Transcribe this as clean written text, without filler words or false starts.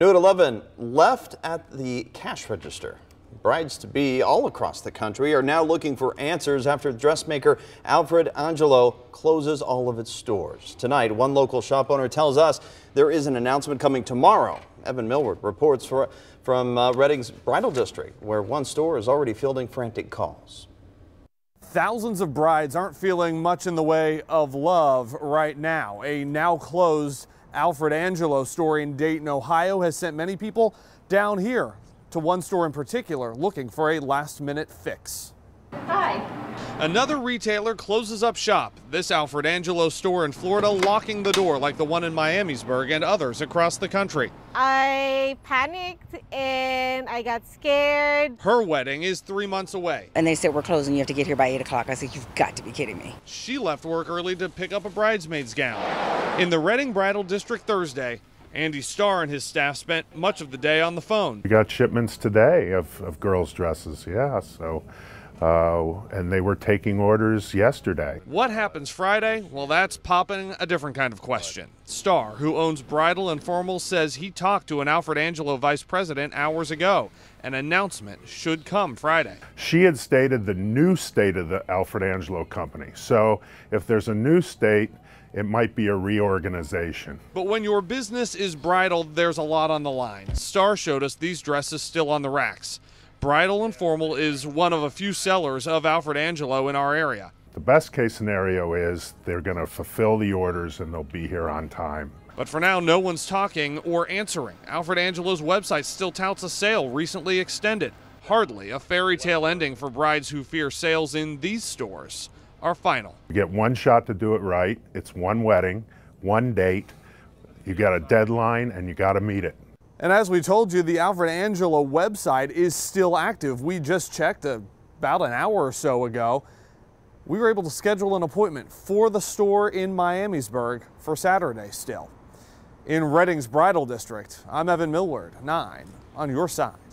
New at 11, left at the cash register. Brides-to-be all across the country are now looking for answers after dressmaker Alfred Angelo closes all of its stores. Tonight, one local shop owner tells us there is an announcement coming tomorrow. Evan Millward reports from Reading's Bridal District, where one store is already fielding frantic calls. Thousands of brides aren't feeling much in the way of love right now. A now closed Alfred Angelo store in Dayton, Ohio has sent many people down here to one store in particular looking for a last-minute fix. Hi. Another retailer closes up shop. This Alfred Angelo store in Florida locking the door like the one in Miamisburg and others across the country. I panicked and I got scared. Her wedding is 3 months away. And they said, we're closing, you have to get here by 8 o'clock. I said, you've got to be kidding me. She left work early to pick up a bridesmaid's gown. In the Reading Bridal District Thursday, Andy Starr and his staff spent much of the day on the phone. We got shipments today of girls' dresses, yeah, so, and they were taking orders yesterday. What happens Friday? Well, that's popping a different kind of question. Starr, who owns Bridal Informal, says he talked to an Alfred Angelo vice president hours ago. An announcement should come Friday. She had stated the new state of the Alfred Angelo company, so if there's a new state, it might be a reorganization. But when your business is bridal, there's a lot on the line. Starr showed us these dresses still on the racks. Bridal Informal is one of a few sellers of Alfred Angelo in our area. The best case scenario is they're going to fulfill the orders and they'll be here on time. But for now, no one's talking or answering. Alfred Angelo's website still touts a sale recently extended. Hardly a fairy tale ending for brides who fear sales in these stores are final. You get one shot to do it right. It's one wedding, one date. You got a deadline and you got to meet it. And as we told you, the Alfred Angelo website is still active. We just checked about an hour or so ago. We were able to schedule an appointment for the store in Miamisburg for Saturday still. In Reading's Bridal District, I'm Evan Millward, 9 on your side.